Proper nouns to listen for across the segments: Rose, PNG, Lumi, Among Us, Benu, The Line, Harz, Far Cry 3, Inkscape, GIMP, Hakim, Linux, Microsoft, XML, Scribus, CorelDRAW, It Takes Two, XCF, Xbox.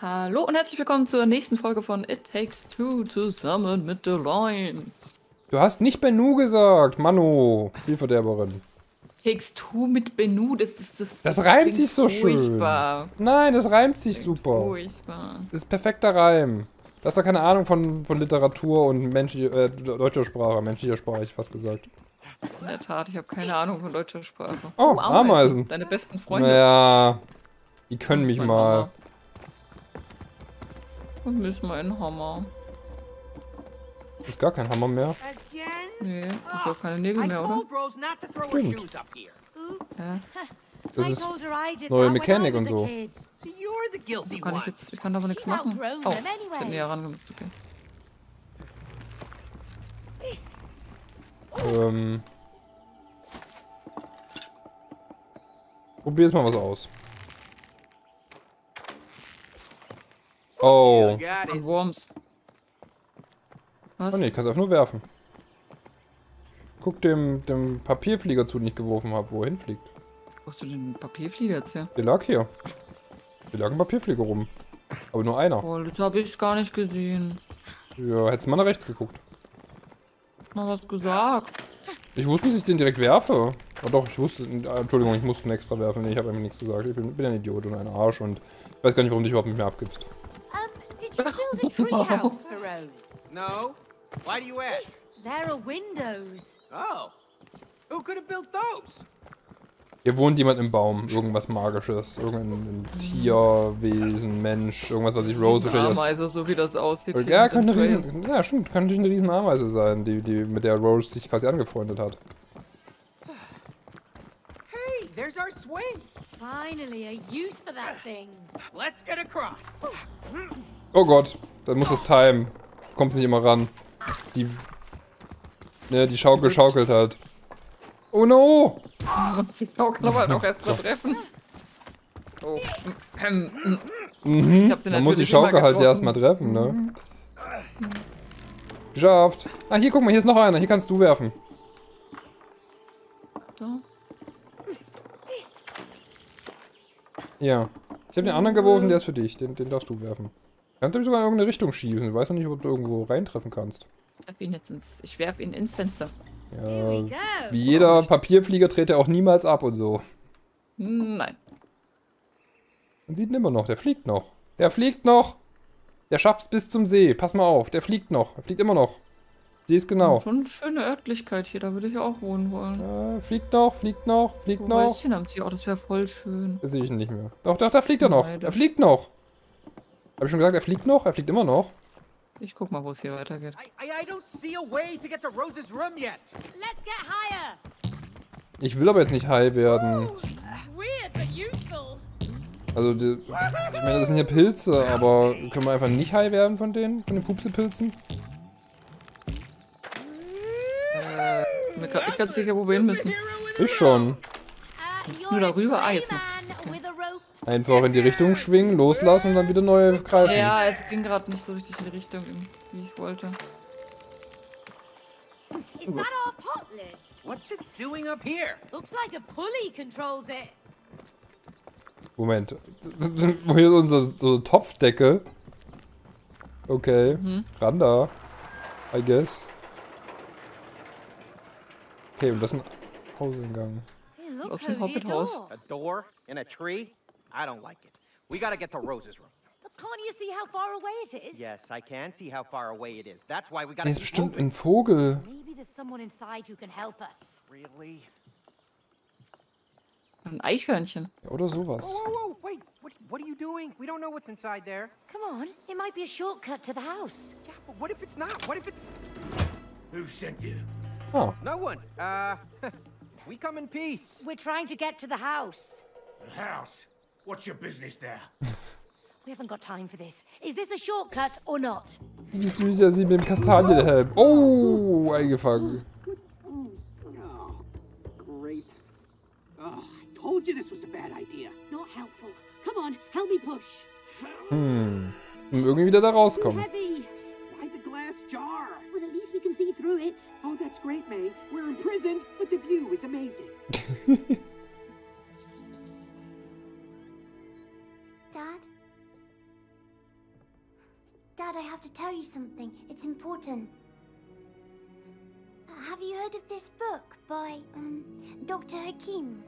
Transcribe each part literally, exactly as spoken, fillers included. Hallo und herzlich willkommen zur nächsten Folge von It Takes Two zusammen mit The Line. Du hast nicht Benu gesagt, Manu, Spielverderberin. Takes Two mit Benu, das ist das, das. Das reimt sich so furchtbar. Schön. Nein, das reimt sich das super. Furchtbar. Das ist perfekter Reim. Du hast doch keine Ahnung von, von Literatur und Mensch, äh, deutscher Sprache, menschlicher Sprache, ich fast gesagt. In der Tat, ich habe keine Ahnung von deutscher Sprache. Oh, oh Ameisen. Ameisen. Deine besten Freunde. Naja, die können mich mal. Hammer. Und müssen wir einen Hammer. Ist gar kein Hammer mehr. Nee, ist auch keine Nägel mehr, oder? Stimmt. Ja. Das ist neue Mechanik und so. So kann ich jetzt, ich kann aber nichts machen. Oh, ich hätte näher rangekommen, ist okay. Ähm. Probier jetzt mal was aus. Oh. Und Wurms. Was? Oh ne, kannst du einfach nur werfen. Guck dem, dem Papierflieger zu, den ich geworfen habe, wo er hinfliegt. Brauchst du den Papierflieger jetzt her? Der lag hier. Der lag ein Papierflieger rum. Aber nur einer. Oh, das habe ich gar nicht gesehen. Ja, hättest du mal nach rechts geguckt. Mal was gesagt. Ich wusste nicht, dass ich den direkt werfe. Oh, doch, ich wusste. Entschuldigung, ich musste einen extra werfen. Nee, ich habe einfach nichts gesagt. Ich bin, bin ein Idiot und ein Arsch und ich weiß gar nicht, warum du dich überhaupt mit mir abgibst. Did you build a tree house for Rose? No. Why do you ask? There are windows. Oh. Who could have built those? Hier wohnt jemand im Baum. Irgendwas Magisches. Irgendein Tierwesen, Mensch. Irgendwas, was ich Rose wahrscheinlich... Eine Ameise, so wie das aussieht. Ja, kann eine riesen, ja, stimmt. Kann natürlich eine riesen Ameise sein, die, die, mit der Rose sich quasi angefreundet hat. Hey, there's our swing. Finally, a use for that thing. Let's get across. Oh Gott, dann muss es timen. Kommt nicht immer ran. Die... Ne, die Schaukel schaukelt halt. Oh no! Die Schaukel aber noch erst mal treffen. Oh. Mhm. Man muss die Schaukel halt erstmal treffen, ne? Geschafft. Ah, hier, guck mal, hier ist noch einer. Hier kannst du werfen. Ja. Ich habe den anderen geworfen, der ist für dich. Den, den darfst du werfen. Kannst du mich sogar in irgendeine Richtung schießen. Ich weiß noch nicht, ob du irgendwo reintreffen kannst. Ich werfe ihn jetzt ins, ich werf ihn ins Fenster. Ja, wie jeder Papierflieger dreht er auch niemals ab und so. Nein. Man sieht ihn immer noch. Der fliegt noch. Der fliegt noch. Der schafft's bis zum See. Pass mal auf. Der fliegt noch. Er fliegt immer noch. See ist genau. Schon eine schöne Örtlichkeit hier. Da würde ich auch wohnen wollen. Ja, fliegt noch. Fliegt noch. Fliegt Wo noch. Weiß ich am Ziel? Oh, das wäre voll schön. Da sehe ich ihn nicht mehr. Doch, doch, da fliegt er noch. Nein, er fliegt noch. Hab ich schon gesagt, er fliegt noch? Er fliegt immer noch. Ich guck mal, wo es hier weitergeht. Ich will aber jetzt nicht high werden. Also, die, ich meine, das sind ja Pilze, aber können wir einfach nicht high werden von denen? Von den Pupsepilzen? Äh, ich bin ganz sicher, wo wir hin müssen. Ich schon. Müssen wir darüber? Ah, jetzt macht's. Einfach in die Richtung schwingen, loslassen und dann wieder neu greifen. Ja, es ging gerade nicht so richtig in die Richtung, wie ich wollte. Is that our potlet? What's it doing up here? Looks like a pulley controls it. Moment. Woher ist unsere, unsere Topfdecke? Okay. Mhm. Ran da. I guess. Okay, und das ist ein Hauseingang. Aus dem Hobbit-Haus. A door in a tree? I don't like it. We gotta get to Rose's room. But can't you see how far away it is? Yes, I can see how far away it is. That's why we gotta. Ist bestimmt ein Vogel. Maybe there's someone inside who can help us. Really? Ein Eichhörnchen. Ja, oder sowas. Oh, oh, oh, wait. What, what are you doing? We don't know what's inside there. Come on, it might be a shortcut to the house. Yeah, but what if it's not? What if it's? Who sent you? Oh. No one. Uh, we come in peace. We're trying to get to the house. The house. What's your business there? We haven't got time for this. Is this a shortcut or not? Wie süß er sieht mit dem Kastanienhelm. Oh, eingefangen. Oh, great. Oh, I told you this was a bad idea. Not helpful. Come on, help me push. Hm. Um irgendwie wieder da rauskommen. Why the glass jar? Well, at least we can see through it. Oh, that's great, May. We're imprisoned, but the view is amazing. Dad? Dad, I have to tell you something. It's important. Have you heard of this book by um, Doctor Hakim?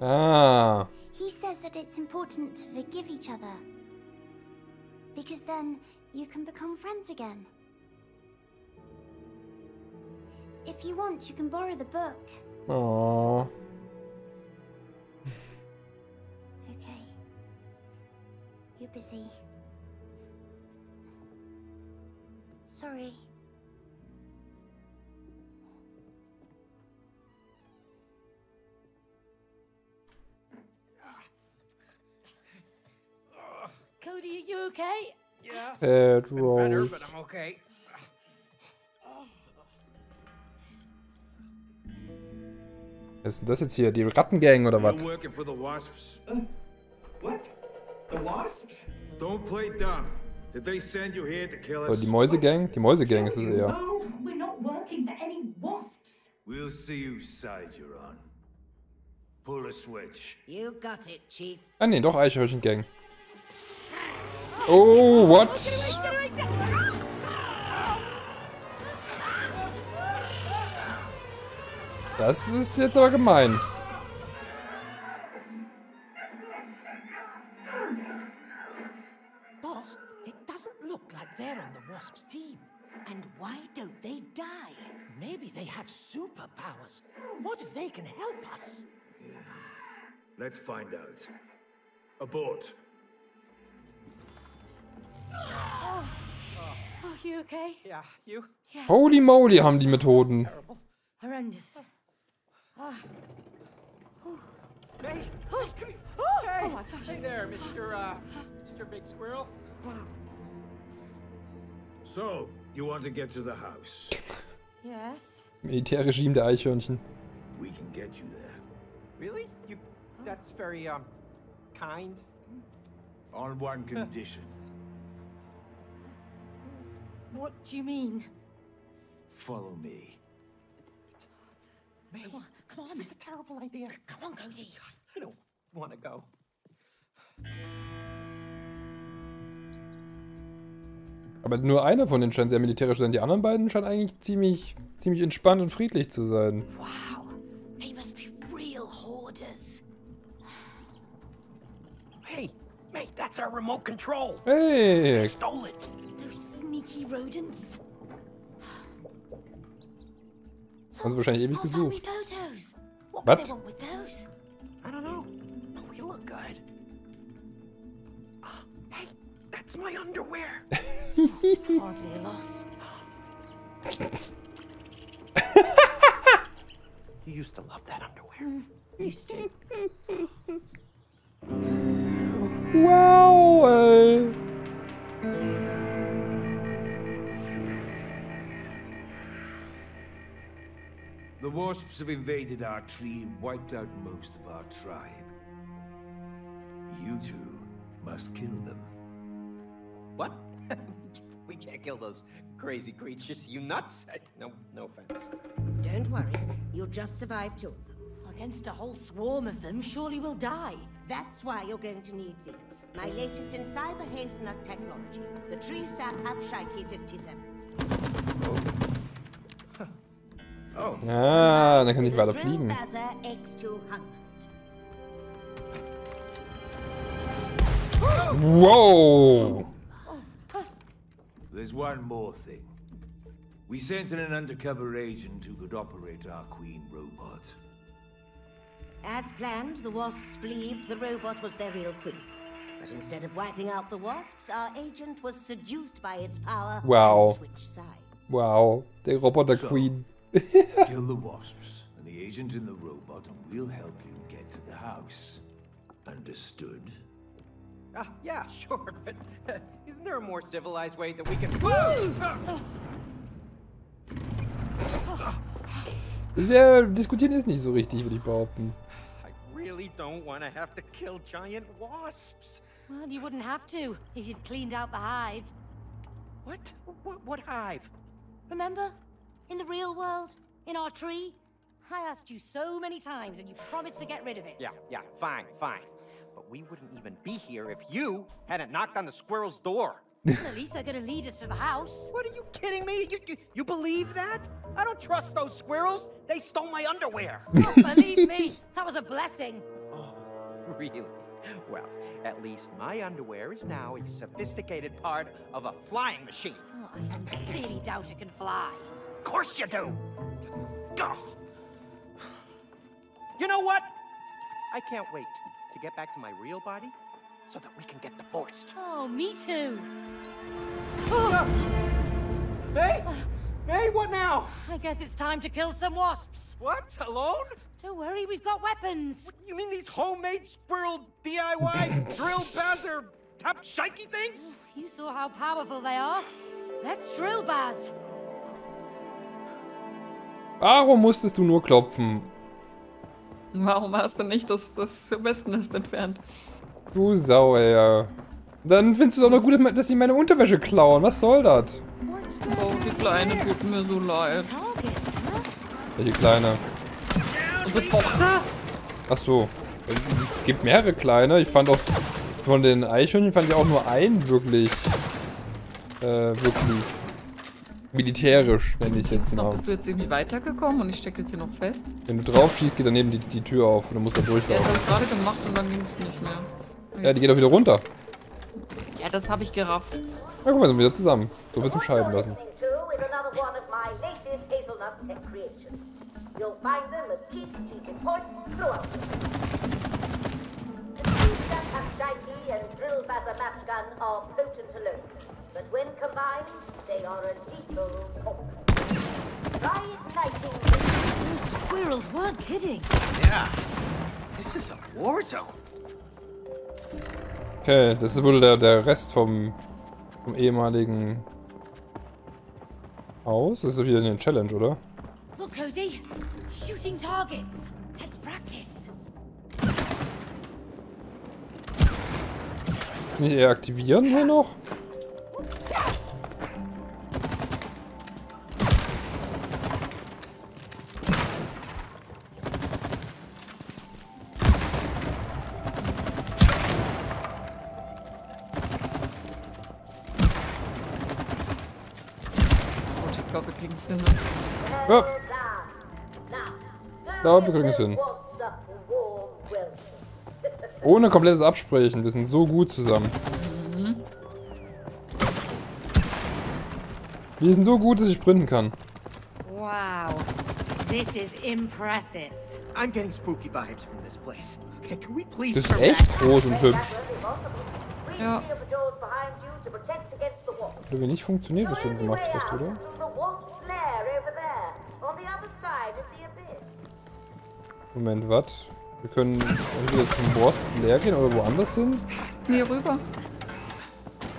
Ah. He says that it's important to forgive each other. Because then you can become friends again. If you want, you can borrow the book. Aww. Okay. You're busy. Sorry. Cody, are you okay? Yeah. Head roll. I'm better, but I'm okay. Was ist denn das jetzt hier? Die Rattengang oder was? Uh, what? The Wasps? Don't play dumb. Did they send you here to kill us? Oh, die Mäusegang? Die Mäusegang ist es eher. No, we're not working for any wasps. We'll see whose side you're on. Pull a switch. You got it, Chief. Ah ne, doch Eichhörchen-Gang. Oh, what? Das ist jetzt aber gemein. Boss, it doesn't look like they're on the Wasps' team. And why don't they die? Maybe they have superpowers. What if they can help us? Yeah. Let's find out. Abort. Oh. Oh, you okay? Yeah, you? Yeah. Holy moly, haben die Methoden. Horrendous. Ah. Hey, oh, come here. Oh, hey. Oh my gosh. Hey there, Mister Uh, Mister Big Squirrel. Wow. So, you want to get to the house? Yes. Militärregime der Eichhörnchen. We can get you there. Really? You? That's very um, kind. On one condition. What do you mean? Follow me. Come on, come on, this is a terrible idea. Come on, Cody. I don't want to go. Aber nur einer von denen scheint sehr militärisch zu sein. Die anderen beiden scheinen eigentlich ziemlich, ziemlich entspannt und friedlich zu sein. Wow, they must be real hoarders. Hey, mate, that's our remote control. Hey. They stole it. Those sneaky rodents. Haben sie wahrscheinlich ewig gesucht. Was? Wow, ey. The wasps have invaded our tree and wiped out most of our tribe. You two must kill them. What? We can't kill those crazy creatures. You nuts? I, no, no offense. Don't worry. You'll just survive two of them. Against a whole swarm of them, surely we'll die. That's why you're going to need these. My latest in cyber hazelnut technology. The tree-sap-up-shakey fifty-seven. Oh. Ah, dann kann ich weiter fliegen. Wow. There's one more thing. We sent in an undercover agent who could operate our queen robot. As planned, the wasps believed the robot was their real queen. But instead of wiping out the wasps, our agent was seduced by its power and switched sides. Wow, der Roboter Queen. Kill the wasps and the agent in the robot, and we'll help you get to the house. Understood? Ah, yeah, sure. But uh, isn't there a more civilized way that we can? Sehr diskutieren ist nicht so richtig, würde ich behaupten. I really don't want to have to kill giant wasps. Well, you wouldn't have to if you'd cleaned out the hive. What? What? What hive? Remember? In the real world, in our tree, I asked you so many times and you promised to get rid of it. Yeah, yeah, fine, fine. But we wouldn't even be here if you hadn't knocked on the squirrel's door. At least they're gonna lead us to the house. What are you kidding me? You, you, you believe that? I don't trust those squirrels. They stole my underwear. Oh, believe me, that was a blessing. Oh, really? Well, at least my underwear is now a sophisticated part of a flying machine. Oh, I sincerely doubt it can fly. Of course you do. Oh. You know what? I can't wait to get back to my real body so that we can get divorced. Oh, me too. Oh. Hey? Hey, what now? I guess it's time to kill some wasps. What? Alone? Don't worry, we've got weapons. What, you mean these homemade squirrel D I Y drill Bowser top shaky things? Oh, you saw how powerful they are. Let's drill Baz. Warum musstest du nur klopfen? Warum hast du nicht das, das Wespennest entfernt? Du Sau, ey. Dann findest du es auch noch gut, dass die meine Unterwäsche klauen. Was soll das? Oh, die Kleine tut mir so leid. Welche Kleine? Unsere Tochter? Ach so. Es gibt mehrere Kleine. Ich fand auch von den Eichhörnchen fand ich auch nur einen wirklich. Äh, wirklich. Militärisch, wenn ich jetzt genau. Bist du jetzt irgendwie weitergekommen und ich stecke jetzt hier noch fest? Wenn du drauf schießt, geht daneben die, die Tür auf und du musst da durchlaufen. Ja, das habe ich gerade gemacht und dann ging es nicht mehr. Okay. Ja, die geht auch wieder runter. Ja, das habe ich gerafft. Na guck mal, sind wir wieder zusammen. So wird's uns scheiden lassen. But when combined, they are a lethal hope. Try igniting. Those squirrels weren't kidding. Yeah. This is a war zone. Okay, das ist wohl der, der Rest vom, vom ehemaligen Haus. Das ist wieder eine Challenge, oder? Look, Cody. Shooting targets. Let's practice. Nicht eher aktivieren hier noch? Ja. Da, wir kriegen es hin. Ohne komplettes Absprechen. Wir sind so gut zusammen. Mhm. Wir sind so gut, dass ich sprinten kann. Wow. This is impressive. I'm getting spooky vibes from this place. Okay, can we please. Das ist echt groß und hübsch. Ja. Hat irgendwie nicht funktioniert, was du denn gemacht hast, oder? Moment, was? Wir können entweder zum Wasp leer gehen oder woanders hin? Hier rüber.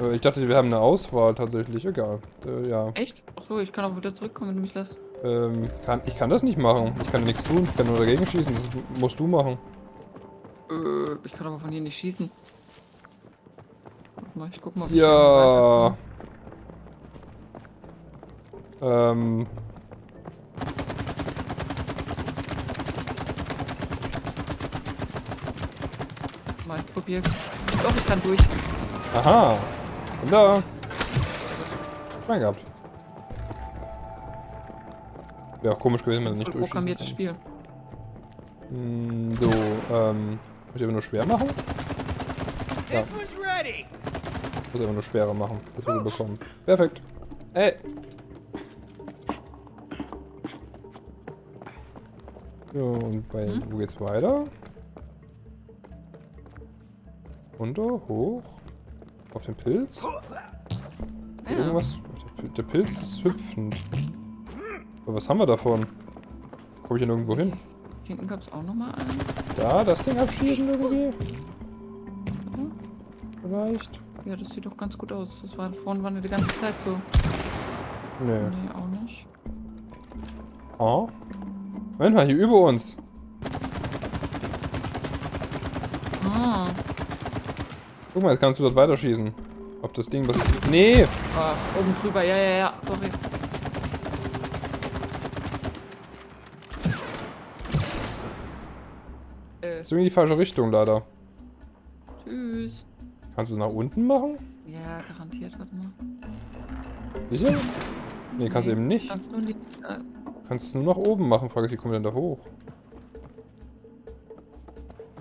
Äh, ich dachte, wir haben eine Auswahl tatsächlich. Egal. Äh, ja. Echt? Achso, ich kann auch wieder zurückkommen, wenn du mich lässt. Ähm, kann, ich kann das nicht machen. Ich kann nichts tun. Ich kann nur dagegen schießen. Das musst du machen. Äh, ich kann aber von hier nicht schießen. Warte mal, ich guck mal, ob ich ja. Ähm. Ich probiere. Doch, ich kann durch. Aha. Und da. Schwein gehabt. Wäre auch komisch gewesen, wenn er nicht durch. Programmiertes Spiel. So, ähm. Muss ich aber nur schwer machen? Ja. Ich muss aber nur schwerer machen, dass wir sie bekommen. Perfekt. Ey. So, und bei. Hm? Wo geht's weiter? Runter, hoch, auf den Pilz. Ja. Irgendwas. Der Pilz ist hüpfend. Aber was haben wir davon? Komme ich denn irgendwo hin? Hinten gab es auch nochmal einen. Da, das Ding abschießen irgendwie. So. Vielleicht. Ja, das sieht doch ganz gut aus. Das war vorhin waren wir die ganze Zeit so. Nee. Nee, auch nicht. Oh. Moment mal, hier über uns. Ah. Guck mal, jetzt kannst du dort weiterschießen. Auf das Ding, was. Nee! Ah, oben drüber, ja, ja, ja, sorry. Äh. Das ist irgendwie die falsche Richtung, leider. Tschüss. Kannst du es nach unten machen? Ja, garantiert, warte mal. Sicher? Ne, nee, kannst du eben nicht. Kannst du äh es nur nach oben machen, frage ich, wie kommen wir denn da hoch?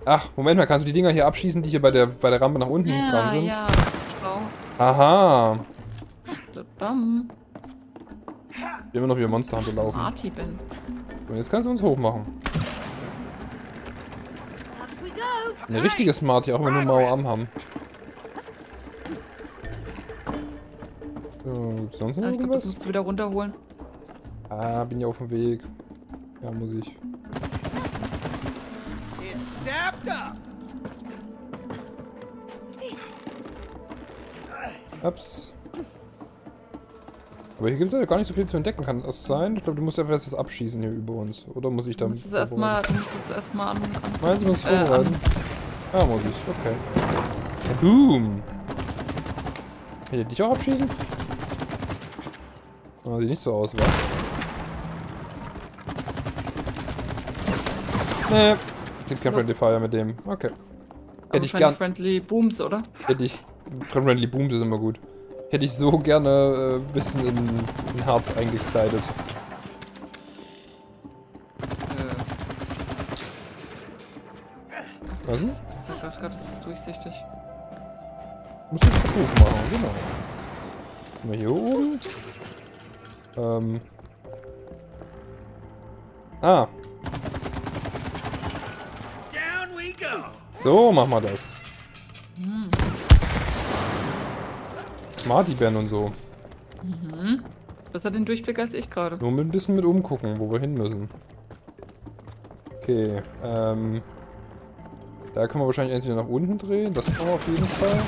Ach, Moment mal, kannst du die Dinger hier abschießen, die hier bei der, bei der Rampe nach unten ja, dran sind? Ja, schlau. Aha. Badam. Wir haben noch wieder Monster hinterlaufen. Und jetzt kannst du uns hochmachen. Ein richtiges Smarty, auch wenn wir nur Mau am haben. So, gibt's sonst noch ja, ich glaub, das musst du wieder runterholen. Ah, bin ja auf dem Weg. Ja, muss ich. Ups. Aber hier gibt es ja gar nicht so viel zu entdecken, kann das sein? Ich glaube, du musst ja erst das abschießen hier über uns. Oder muss ich da... Du musst es erstmal erst an... Meinst du, musst es äh, vorbereiten? An. Ja, muss ich. Okay. Boom! Kann ich dich auch abschießen? Oh, sieht nicht so aus, wa? Nee. Es gibt kein Friendly Fire mit dem. Okay. Hätte ich gern... Friendly Booms, oder? Hätte ich... Friendly Booms ist immer gut. Hätte ich so gerne ein äh, bisschen in, in Harz eingekleidet. Äh. Was? Ich sag gerade, das ist durchsichtig. Muss ich Ruf machen, genau. Mal hier oben. Ähm. Ah. Down we go. So machen wir das. Hm. Smarty-Band und so. Mhm. Besser den Durchblick als ich gerade. Nur mit ein bisschen mit umgucken, wo wir hin müssen. Okay, ähm... da können wir wahrscheinlich entweder nach unten drehen, das brauchen wir auf jeden Fall.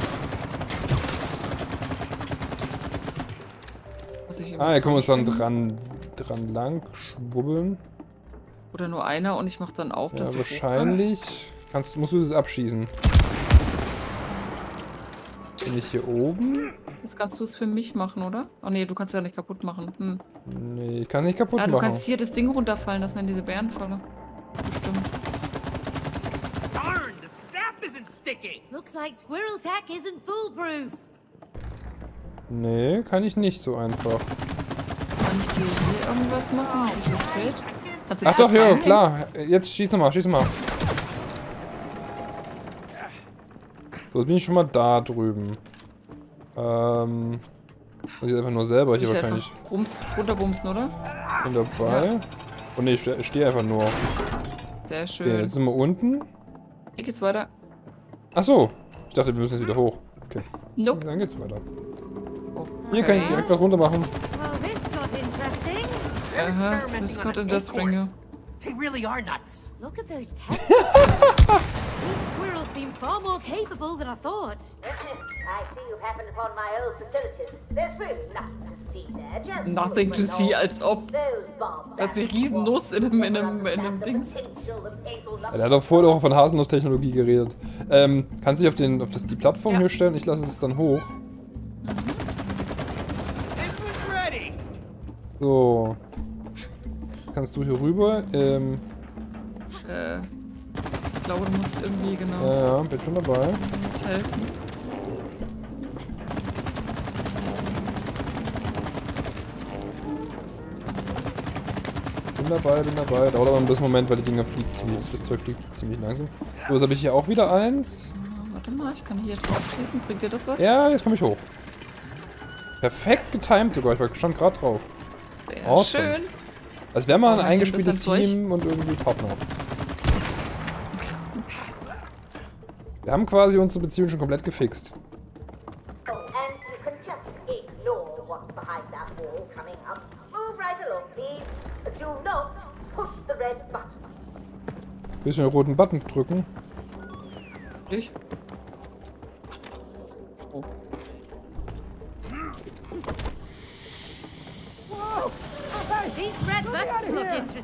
Was ich ah, hier können wir uns dann dran, dran lang schwubbeln. Oder nur einer und ich mach dann auf, ja, dass du wahrscheinlich... Kannst, musst du das abschießen. Bin ich hier oben? Jetzt kannst du es für mich machen, oder? Oh ne, du kannst ja nicht kaputt machen. Hm. Nee, ich kann nicht kaputt machen. Ah, du machen. Kannst hier das Ding runterfallen, das nennen diese Bärenfalle. Bestimmt. Darn, the sap isn't sticking. Looks like squirrel tack isn't foolproof. Nee, kann ich nicht so einfach. Kann ich dir hier irgendwas machen? Ist das Ach doch, ja, klar. Jetzt schieß nochmal, schieß nochmal. So, jetzt bin ich schon mal da drüben. Ähm. Das ist einfach nur selber hier wahrscheinlich. Rums, runterbumsen, oder? Bin dabei. Ja. Und ne, ich stehe einfach nur. Sehr schön. Okay, jetzt sind wir unten. Hier geht's weiter. Achso. Ich dachte, wir müssen jetzt wieder hoch. Okay. Nope. Dann geht's weiter. Okay. Hier kann ich direkt was runter machen. Well, this got interesting. Aha, this got interesting, ja. They really are nuts. Look at those tests. These squirrels seem far more capable than I thought. I see you happened upon my old facilities. There's really nothing to see there. Just nothing to see, als ob. Das ist eine Riesennuss in einem, in einem, in einem Dings. Ja, der hat doch vorher auch von Haselnuss-Technologie geredet. Ähm, kannst du dich auf, den, auf das, die Plattform ja. hier stellen? Ich lasse es dann hoch. So. Kannst du hier rüber? Ähm. Äh. Ich glaube, du musst irgendwie genau. Ja, ja, bin schon dabei. Helfen. Bin dabei, bin dabei. Dauert aber ein bisschen Moment, weil die Dinger fliegt ziemlich. Das Zeug fliegt ziemlich langsam. So, jetzt habe ich hier auch wieder eins. Ja, warte mal, ich kann hier drauf schießen. Bringt dir das was? Ja, jetzt komme ich hoch. Perfekt getimed sogar. Ich war schon gerade drauf. Sehr awesome. Schön. Als wäre mal ein eingespieltes Team und irgendwie Partner. Wir haben quasi unsere Beziehung schon komplett gefixt. Bisschen den roten Button drücken. Ich? Oh. Was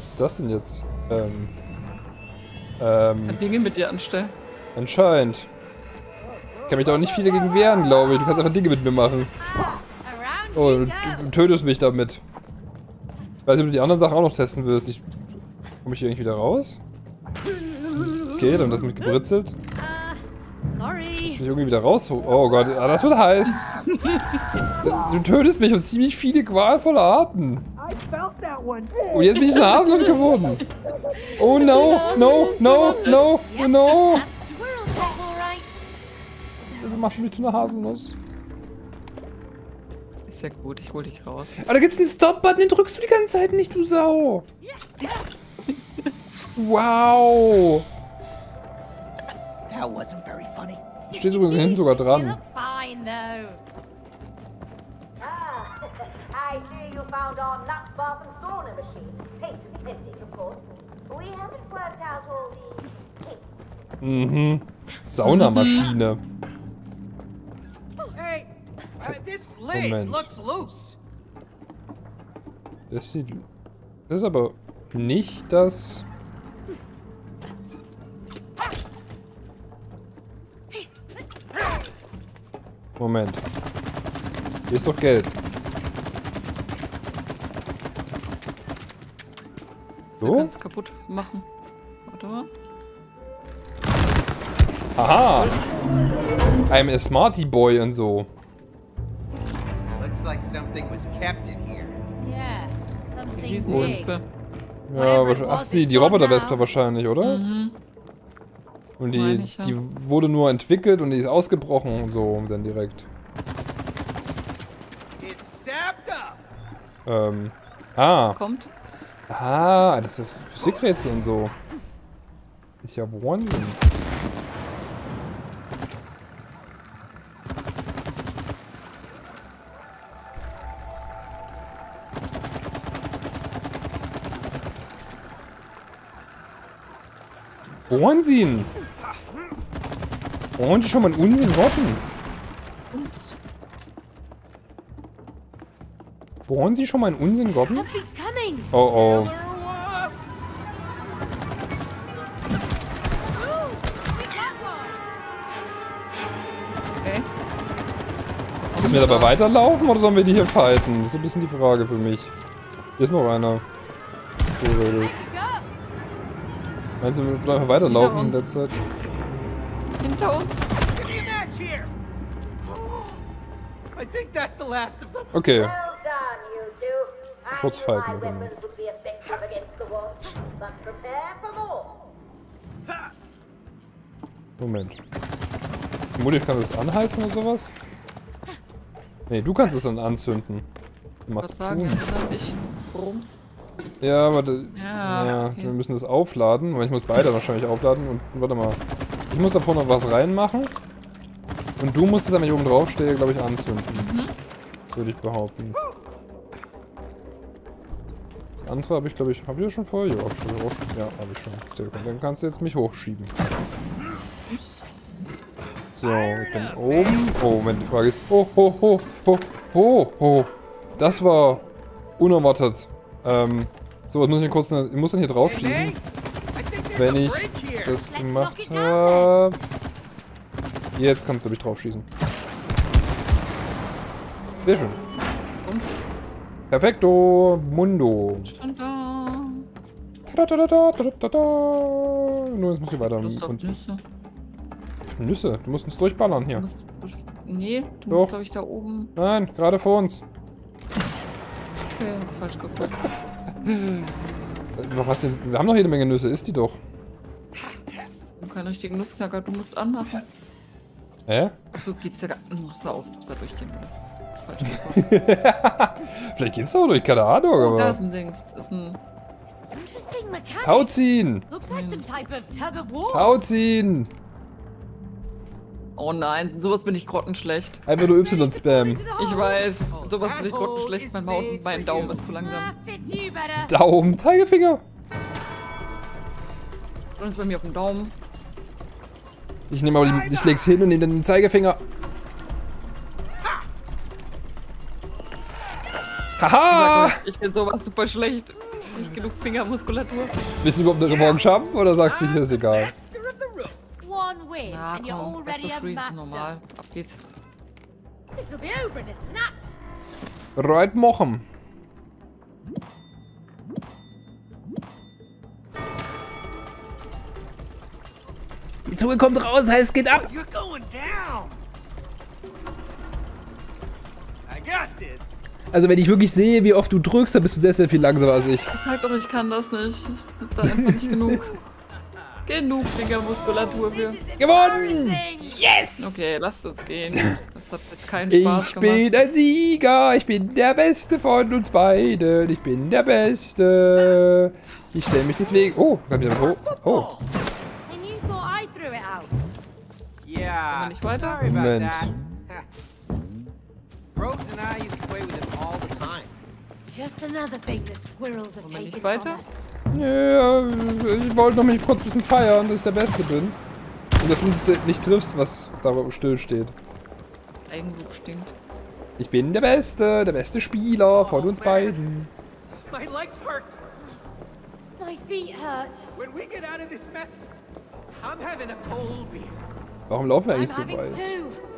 ist das denn jetzt? Ähm. Ähm. Dinge mit dir anstellen. Anscheinend. Ich kann mich da auch nicht viele gegen wehren, glaube ich. Du kannst einfach Dinge mit mir machen. Oh, du, du tötest mich damit. Ich weiß nicht, ob du die anderen Sachen auch noch testen wirst. Ich. Komme ich hier irgendwie wieder raus? Okay, dann das mit gebritzelt. Sorry. Ich muss mich irgendwie wieder rausholen. Oh Gott, ah, das wird heiß. Du tötest mich auf ziemlich viele qualvolle Arten. Und jetzt bin ich so hasenlos geworden. Oh no, no, no, no, no. Du machst mich zu einer Haselnuss. Ist ja gut, ich hol dich raus. Aber da gibt's einen Stop-Button, den drückst du die ganze Zeit nicht, du Sau. Wow. That wasn't very funny. Steht übrigens hin sogar dran. You look fine, though. Ah, I see you found our nut bath and sauna machine. Painted vintage, of course. We haven't worked out all the... Mhm. Saunamaschine. Hey, uh, this lid looks loose. Das sieht... Das ist aber nicht das... Moment. Hier ist doch Geld. So? Ganz kaputt machen. Warte mal. Aha! I'm a smarty boy und so. Looks like something was kept in here. Yeah, something. Ja, wahrscheinlich. Ach, die, die Roboterwespe wahrscheinlich, oder? Mhm. Und die, ich, ja. die wurde nur entwickelt und die ist ausgebrochen und so dann direkt. Ähm. Ah. Was kommt? Ah, das ist Physikrätsel und so. Ist ja Wahnsinn. Wahnsinn! Und schon mal einen Unsinn rotten. Ups. Wollen Sie schon mal einen Unsinn goppen? Oh oh. Okay. Müssen wir dabei weiterlaufen oder sollen wir die hier fighten? Das ist ein bisschen die Frage für mich. Hier ist noch einer. Theoretisch. Meinst du, wir müssen einfach weiterlaufen in der Zeit? Hinter uns. Okay. Kurz fighten. Moment. Vermutlich kann das anheizen oder sowas? Nee, du kannst es dann anzünden. Du machst es. Ja, aber da, ja, ja, okay. Wir müssen das aufladen, weil ich muss beide wahrscheinlich aufladen und warte mal. Ich muss da vorne noch was reinmachen. Und du musst es, wenn ich oben drauf stehe, glaube ich, anzünden. Mhm. Würde ich behaupten. Das andere habe ich, glaube ich, habe ich das schon vorher? Ja, habe ich, auch schon, ja, hab ich schon. Sehr gut. Dann kannst du jetzt mich hochschieben. So, ich bin oben. Oh, Moment, die Frage ist. Oh, ho, ho, ho, ho, ho. Das war unerwartet. Ähm, so, jetzt muss ich kurz, ich muss dann hier drauf schießen. Wenn ich das gemacht habe. Jetzt kann ich, glaube ich, drauf schießen. Sehr schön. Perfekto Mundo. Nur jetzt muss ich weiter. Nüsse, du musst uns durchballern hier. Nee, du musst, glaube ich, da oben. Nein, gerade vor uns. Okay, falsch geguckt. Was denn? Wir haben noch jede Menge Nüsse, isst die doch. Du hast keinen richtigen Nussknacker, du musst anmachen. Hä? Äh? So geht's ja gar nicht so aus, du musst da durchgehen. Falsch geguckt. Vielleicht geht's da durch, keine Ahnung, aber. Oh, da ist ein Dings, das ist ein. Tauziehen! Tauziehen! Oh nein, sowas bin ich grottenschlecht. Einfach nur Y-Spam. Ich weiß, sowas bin ich grottenschlecht. Mein, Maul, mein Daumen ist zu langsam. Daumen, Zeigefinger. Und ist bei mir auf dem Daumen. Ich nehme aber, ich leg's hin und nehme dann den Zeigefinger. Haha! Ich bin sowas super schlecht. Nicht genug Fingermuskulatur. Willst du überhaupt eine Revanche haben oder sagst du, hier ist egal? Na komm, best of three ist normal. Ab geht's. Right machen. Die Zunge kommt raus, heißt, geht ab. Also wenn ich wirklich sehe, wie oft du drückst, dann bist du sehr, sehr viel langsamer als ich. Sag doch, ich kann das nicht. Ich hab da einfach nicht genug. Genug Fingermuskulatur für. Gewonnen! Yes! Okay, lasst uns gehen. Das hat jetzt keinen Spaß gemacht. Ich bin ein Sieger! Ich bin der Beste von uns beiden! Ich bin der Beste! Ich stelle mich deswegen... Oh, kann ich damit hoch? Oh! Kann man nicht weiter? Moment. Rose and I used to play with him all the time. Just another thing the squirrels have taken from us. Ja, ich wollte noch mich kurz ein bisschen feiern, dass ich der Beste bin. Und dass du nicht triffst, was da still steht. Eigenlob stinkt. Ich bin der Beste, der beste Spieler von uns beiden. My legs hurt. My feet hurt. When we get out of this mess, I'm having a cold beer. Warum laufen wir eigentlich so weit?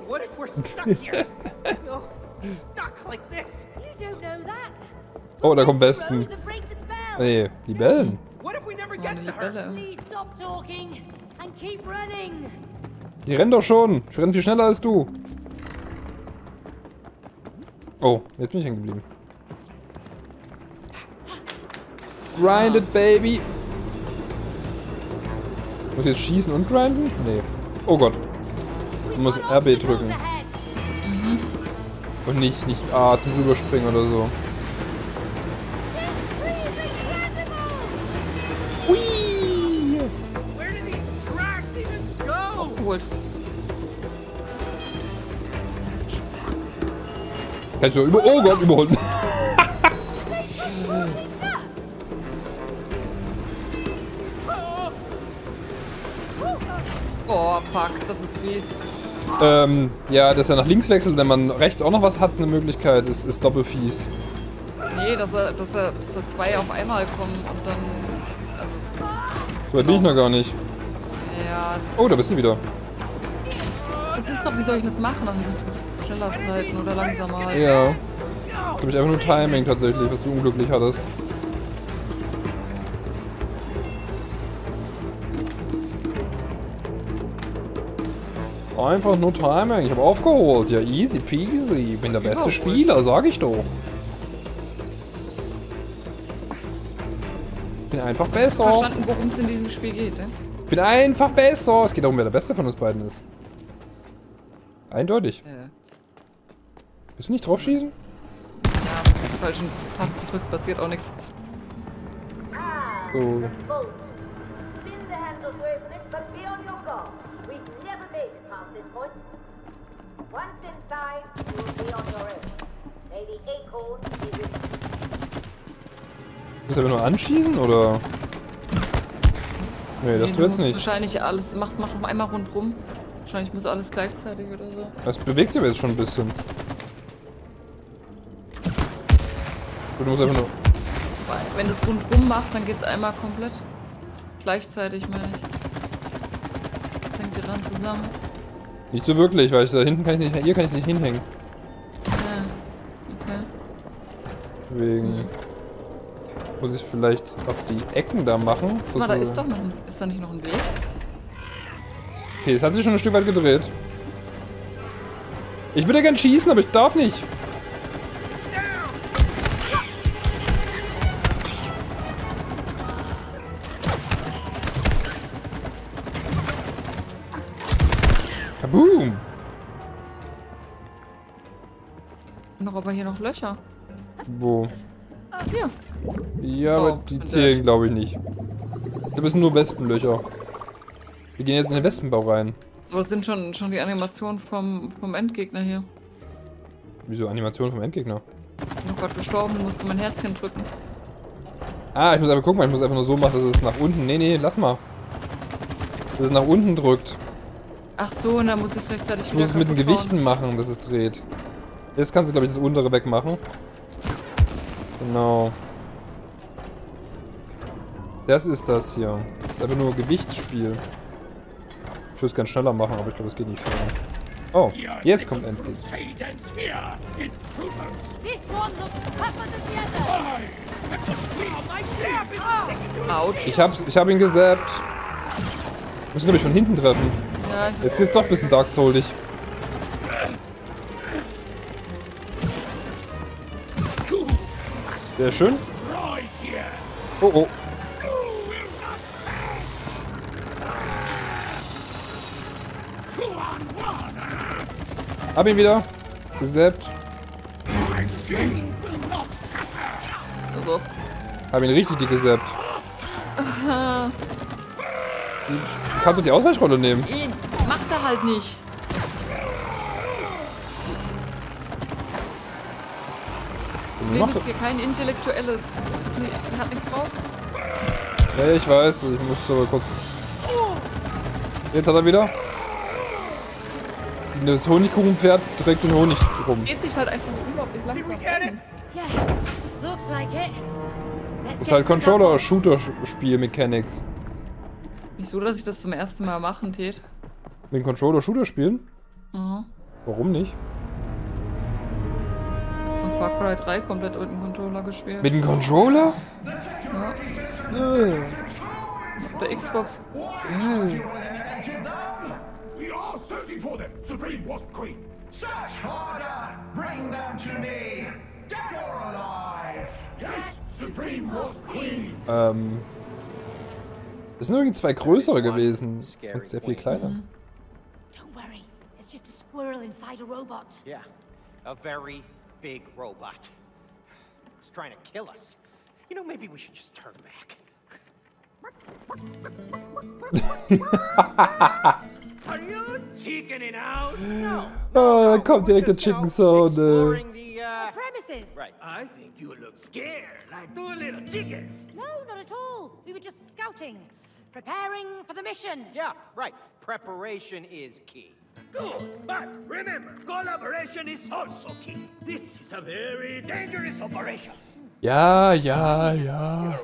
What if we're stuck here? No. Oh, da kommt Westen. Nee, die Bellen. Die rennen doch schon. Ich renne viel schneller als du. Oh, jetzt bin ich hängen geblieben. Grindet, Baby. Muss ich jetzt schießen und grinden? Nee. Oh Gott. Ich muss R B drücken. Und nicht, nicht A ah, zum Rüberspringen oder so. Hui! Cool. Kannst du über... Oh Gott, überholen. Oh, fuck, das ist fies. Ähm, ja, dass er nach links wechselt, wenn man rechts auch noch was hat, eine Möglichkeit, ist, ist doppelt fies. Nee, dass er, dass er, dass er zwei auf einmal kommen und dann, also... So weit bin ich noch gar nicht. Ja... Oh, da bist du wieder. Das ist doch, wie soll ich das machen? Ich muss es schneller halten oder langsamer halten. Ja. Ich glaube, ich einfach nur Timing tatsächlich, was du unglücklich hattest. Einfach nur Timing. Ich habe aufgeholt. Ja, easy peasy. Ich bin der beste Spieler, sag ich doch. Ich bin einfach besser. Ich habe verstanden, worum es in diesem Spiel geht, ne? Ich bin einfach besser. Es geht darum, wer der Beste von uns beiden ist. Eindeutig. Äh. Willst du nicht drauf schießen? Ja, mit den falschen Tasten drückt, passiert auch nichts. So. Muss er nur anschießen oder? Nee, das nee, du jetzt nicht. Wahrscheinlich alles. Mach, mach noch einmal rundrum. Wahrscheinlich muss alles gleichzeitig oder so. Das bewegt sich aber jetzt schon ein bisschen. Du musst einfach nur. Wenn du es rundrum machst, dann geht's einmal komplett. Gleichzeitig meine ich. Hängt die dann zusammen. Nicht so wirklich, weil ich da hinten kann ich nicht, hier kann ich nicht hinhängen. Ja, okay. Deswegen hm. muss ich vielleicht auf die Ecken da machen. Guck mal, da ist doch noch ein, ist da nicht noch ein Weg? Okay, es hat sich schon ein Stück weit gedreht. Ich würde gern schießen, aber ich darf nicht. Boom! Noch aber hier noch Löcher. Wo? Hier. Ja, oh, aber die zählen glaube ich nicht. Da müssen nur Wespenlöcher. Wir gehen jetzt in den Wespenbau rein. Aber das sind schon, schon die Animationen vom, vom Endgegner hier. Wieso Animationen vom Endgegner? Ich bin gerade gestorben, musste mein Herzchen drücken. Ah, ich muss einfach gucken, ich muss einfach nur so machen, dass es nach unten... Nee, nee, lass mal. Dass es nach unten drückt. Ach so, und dann muss ich es rechtzeitig wieder. Du musst es mit den Gewichten machen, dass es dreht. Jetzt kannst du, glaube ich, das untere wegmachen. Genau. Das ist das hier. Das ist einfach nur Gewichtsspiel. Ich würde es gerne schneller machen, aber ich glaube, es geht nicht schneller. Oh, jetzt kommt endlich. Autsch. Ich habe ich hab ihn gesappt. Muss ich nämlich von hinten treffen. Ja. Jetzt geht's doch ein bisschen Dark Soulig. Sehr schön. Oh oh. Hab ihn wieder. Gesäppt. Hab ihn richtig dick gesäppt. Kannst du die Ausweichrolle nehmen? Ich mach da halt nicht. Das ist hier kein intellektuelles. Das ist nicht, hat nichts drauf. Ja, ich weiß. Ich muss aber kurz... Jetzt hat er wieder. Das Honigkuchenpferd trägt den Honig rum. Geht sich halt einfach unglaublich langsam. Das ist halt Controller-Shooter-Spiel-Mechanics. Nicht so, dass ich das zum ersten Mal machen tät. Mit dem Controller-Shooter spielen? Mhm. Warum nicht? Far Cry drei komplett mit dem Controller gespielt. Mit dem Controller? Ja. Äh. Auf der Xbox. Äh. Ähm. Es sind irgendwie zwei größere gewesen. Und sehr viel kleiner. Mhm. Big robot. He's trying to kill us. You know, maybe we should just turn back. Are you chickening out? No. Oh, da kommt direkt der Chicken Sound. Premises. Right. I think you look scared, like two little chickens. No, not at all. We were just scouting, preparing for the mission. Yeah, right. Preparation is key. Good, but remember, collaboration is also key. This is a very dangerous operation. Ja, ja, ja.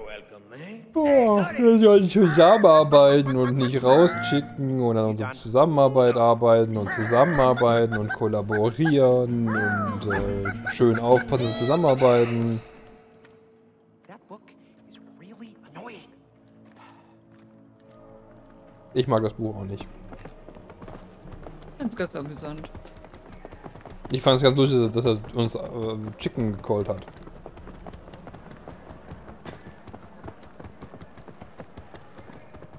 Boah, wir sollen zusammenarbeiten und nicht rausschicken und an unserer Zusammenarbeit arbeiten und zusammenarbeiten und kollaborieren und äh, schön aufpassen und zusammenarbeiten. Ich mag das Buch auch nicht. Ganz amüsant. Ich fand es ganz lustig, dass er uns äh, Chicken gecallt hat.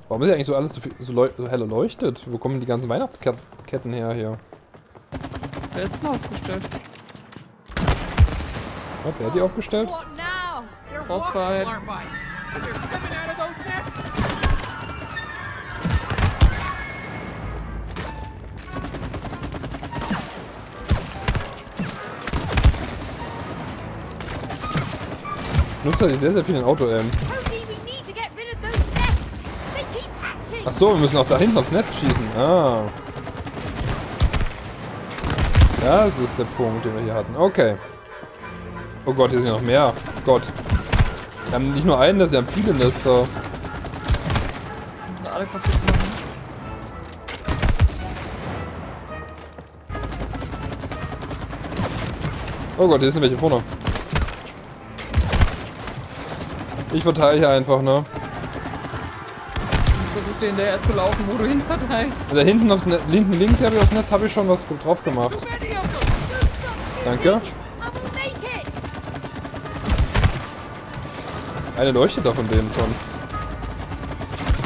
Warum ist ja eigentlich so alles so, viel, so, leu so hell erleuchtet? Wo kommen die ganzen Weihnachtsketten her hier? Wer ist mal aufgestellt? Ja, wer hat die aufgestellt? Ausfall. Ich nutze halt sehr, sehr viel den Auto-Aim. Achso, wir müssen auch da hinten aufs Nest schießen. Ah. Das ist der Punkt, den wir hier hatten. Okay. Oh Gott, hier sind ja noch mehr. Gott. Wir haben nicht nur einen Nest, wir haben viele Nester. Oh Gott, hier sind welche vorne. Ich verteidige einfach, ne? Ich versuche den daher zu laufen, wo du ihn verteilst. Da hinten aufs Nest, hinten links habe ich aufs Nest, habe ich schon was drauf gemacht. Danke. Eine leuchtet da von denen schon.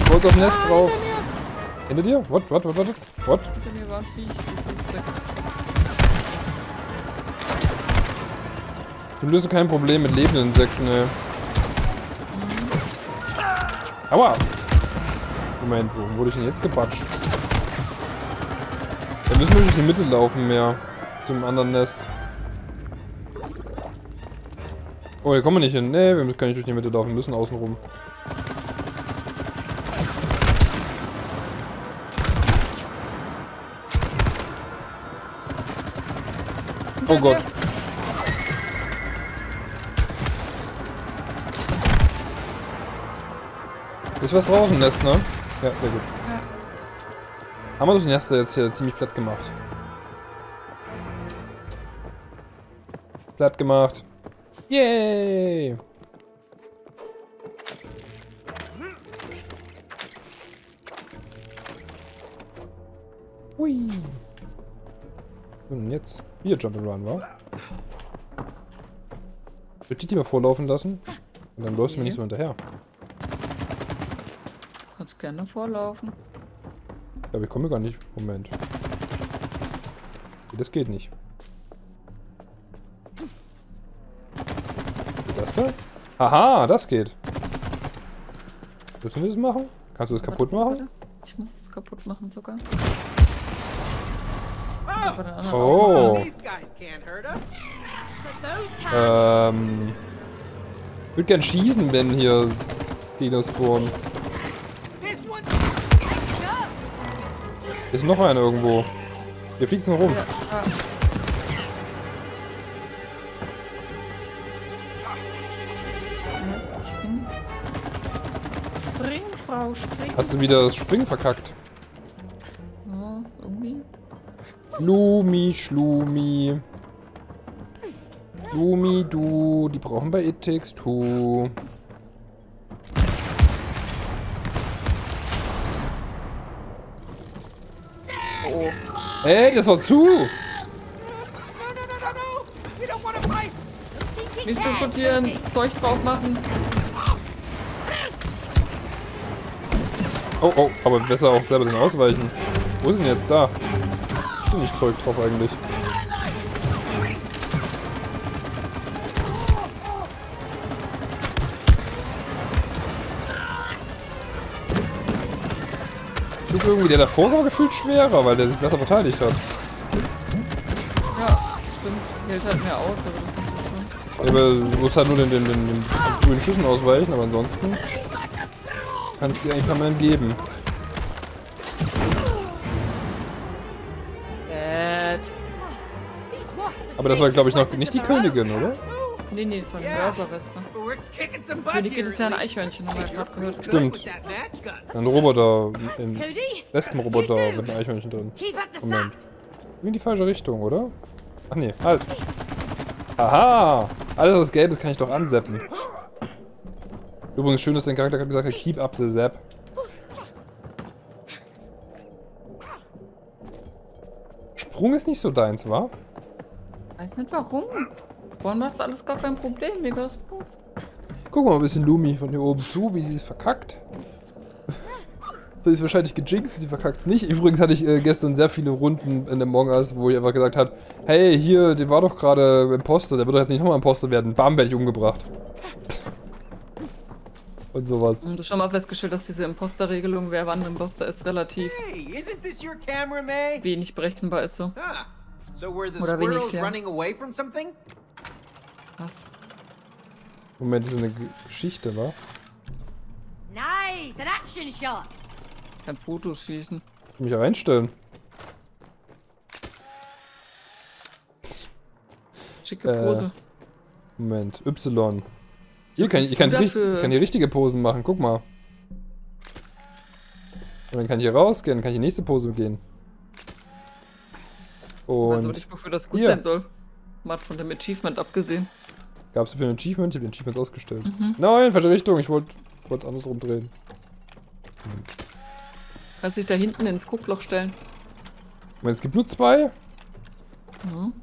Kurz aufs Nest drauf. Hinter dir? What, what, what, what? What? Hinter mir war ein Viech. Du löst kein Problem mit lebenden Insekten, ne? Aua! Moment, wo wurde ich denn jetzt gebatscht? Da müssen wir durch die Mitte laufen mehr. Zum anderen Nest. Oh, hier kommen wir nicht hin. Nee, wir können nicht durch die Mitte laufen. Wir müssen außen rum. Oh Gott. Ist was draußen, Nest, ne? Ja, sehr gut. Ja. Haben wir das Nester jetzt hier ziemlich platt gemacht. Platt gemacht. Yay! Hui. Und jetzt hier Jump'n'Run, wa? Ich würde die mal vorlaufen lassen. Und dann läufst du mir nicht so hinterher. Kannst gerne vorlaufen. Aber ich komme gar nicht. Moment. Das geht nicht. Das da? Aha, das geht. Müssen wir das machen? Kannst du das kaputt machen? Ich muss es kaputt machen sogar. Oh. Ähm. Ich würde gern schießen, wenn hier Gegner spawnen. Ist noch einer irgendwo. Hier fliegt's noch rum. Springen. Springen, Frau, springen. Hast du wieder das Springen verkackt? Ja, irgendwie. Lumi, Schlumi. Lumi, du. Die brauchen bei It Takes Two. Oh. Ey, das war zu! Nicht diskutieren, Zeug drauf machen. Oh, oh, aber besser auch selber den ausweichen. Wo ist denn jetzt da? Ist denn nicht Zeug drauf eigentlich? Ist irgendwie der davor war gefühlt schwerer, weil der sich besser verteidigt hat. Ja, stimmt. Die hält halt mehr aus, aber das ist nicht so schlimm. Ja, du musst halt nur den, den, den, den grünen Schüssen ausweichen, aber ansonsten kannst du dir eigentlich permanent geben. Bad. Aber das war, glaube ich, noch nicht die Königin, oder? Nee, nee, das war die Bowser-Wespe. Königin ist ja ein Eichhörnchen, haben wir ja gerade gehört. Stimmt. Ein Roboter, ein Wespenroboter mit einem Eichhörnchen drin. Moment. In die falsche Richtung, oder? Ach nee, halt. Aha! Alles was gelb ist, kann ich doch anzappen. Übrigens schön, dass dein Charakter gerade gesagt hat, keep up the zap. Sprung ist nicht so deins, wa? Weiß nicht warum. Warum macht das alles gar kein Problem, mega Spaß. Guck mal ein bisschen Lumi von hier oben zu, wie sie es verkackt. Sie ist wahrscheinlich gejinxt, sie verkackt es nicht. Übrigens hatte ich äh, gestern sehr viele Runden in Among Us, wo ich einfach gesagt habe, hey, hier, der war doch gerade Imposter, der wird doch jetzt nicht nochmal Imposter werden. Bam, werde ich umgebracht. Und sowas. Und du schon mal festgestellt, dass diese Imposter-Regelung, wer wann Imposter ist, relativ hey, wenig berechenbar ist so. Ah, so oder wenig fair. Was? Moment, das ist eine Geschichte, wa? Nice, an action shot. Ich kann Fotos schießen. Ich kann mich reinstellen. Schicke Pose. Äh, Moment, Y. Hier kann ich, ich, kann ich kann hier richtige Posen machen, guck mal. Und dann kann ich hier rausgehen, dann kann ich die nächste Pose gehen. Und also nicht, wofür das gut hier sein soll. Mal von dem Achievement abgesehen. Gab es für ein Achievement? Ich habe den Achievement ausgestellt. Mhm. Nein, falsche Richtung, ich wollte es andersrum drehen. Hm. Kannst dich da hinten ins Guckloch stellen. Moment, es gibt nur zwei? Mhm.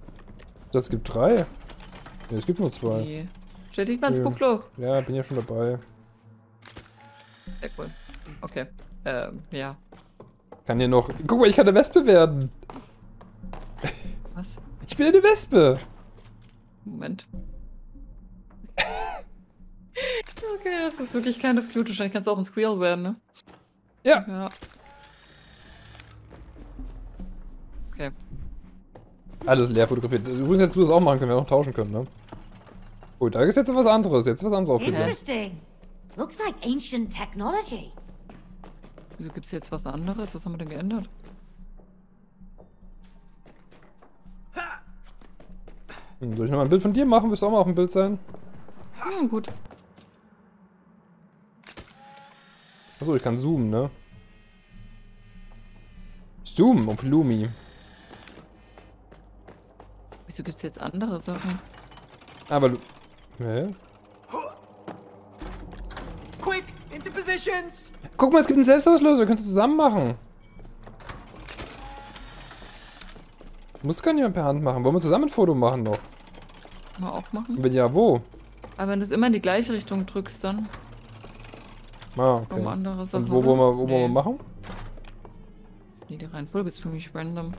Das gibt drei. Ne, es gibt nur zwei. Nee. Stell dich mal ins Guckloch. Ja, bin ja schon dabei. Sehr cool. Okay. Ähm, ja. Kann hier noch... Guck mal, ich kann eine Wespe werden. Was? Ich bin eine Wespe. Moment. Okay, das ist wirklich keine Flute. Wahrscheinlich kannst du auch ein Squirrel werden, ne? Ja. Ja. Okay. Alles leer fotografiert. Übrigens hättest du das auch machen können, wir noch tauschen können, ne? Gut, da ist jetzt was anderes. Jetzt was anderes aufgegeben. Interesting. Looks like ancient technology. Wieso gibt's jetzt was anderes? Was haben wir denn geändert? Hm, soll ich nochmal ein Bild von dir machen? Willst du auch mal auf dem Bild sein? Hm, gut. Achso, ich kann zoomen, ne? Zoomen auf Lumi. Wieso gibt's jetzt andere Sachen? Aber du. Hä? Quick, into positions! Guck mal, es gibt einen Selbstauslöser, wir können es zusammen machen. Muss gar niemand per Hand machen. Wollen wir zusammen ein Foto machen noch? Mal auch machen? Wenn ja, wo? Aber wenn du es immer in die gleiche Richtung drückst, dann. Ah, okay. Um andere Sachen. Und wo wollen wir, wo nee. wollen wir machen? Nee, die Reihenfolge ist für mich random.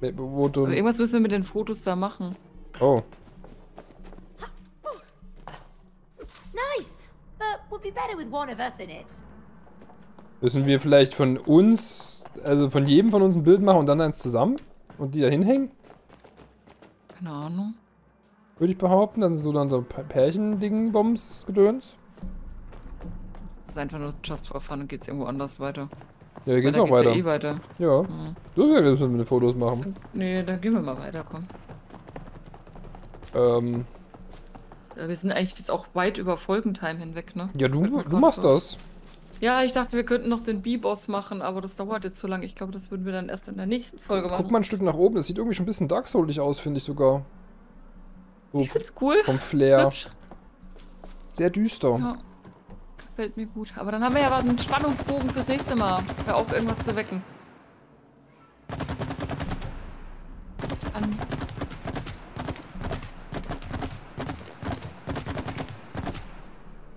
Wo du also irgendwas müssen wir mit den Fotos da machen. Oh. Nice, but would be better with one of us in it. Müssen wir vielleicht von uns, also von jedem von uns ein Bild machen und dann eins zusammen und die da hinhängen? Keine Ahnung. Würde ich behaupten, dann so dann so Pärchen-Ding-Bombs gedöns. Das ist einfach nur just for fun und geht's irgendwo anders weiter. Ja, hier geht's auch weiter. Ja, eh weiter. Ja. Mhm. Du willst ja mit den Fotos machen. Nee, dann gehen wir mal weiter, komm. Ähm. Wir sind eigentlich jetzt auch weit über Folgentime hinweg, ne? Ja, du, du machst das. Ja, ich dachte, wir könnten noch den B-Boss machen, aber das dauert jetzt so lange. Ich glaube, das würden wir dann erst in der nächsten Folge machen. Guck mal ein Stück nach oben, das sieht irgendwie schon ein bisschen Dark Souls-ig aus, finde ich sogar. So, ich find's cool. Vom Flair. Sehr düster. Ja. Fällt mir gut. Aber dann haben wir ja einen Spannungsbogen fürs nächste Mal. Hör auf, irgendwas zu wecken. An.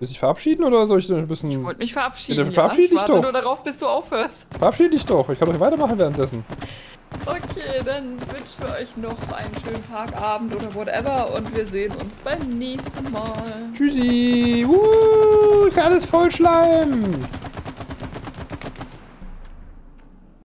Willst du dich verabschieden oder soll ich ein bisschen... Ich wollte mich verabschieden. Ja, verabschiede dich ja, ich warte doch. Nur darauf, bis du aufhörst. Verabschiede dich doch. Ich kann doch weitermachen währenddessen. Okay, dann wünschen wir euch noch einen schönen Tag, Abend oder whatever und wir sehen uns beim nächsten Mal. Tschüssi! Uh, alles voll Schleim!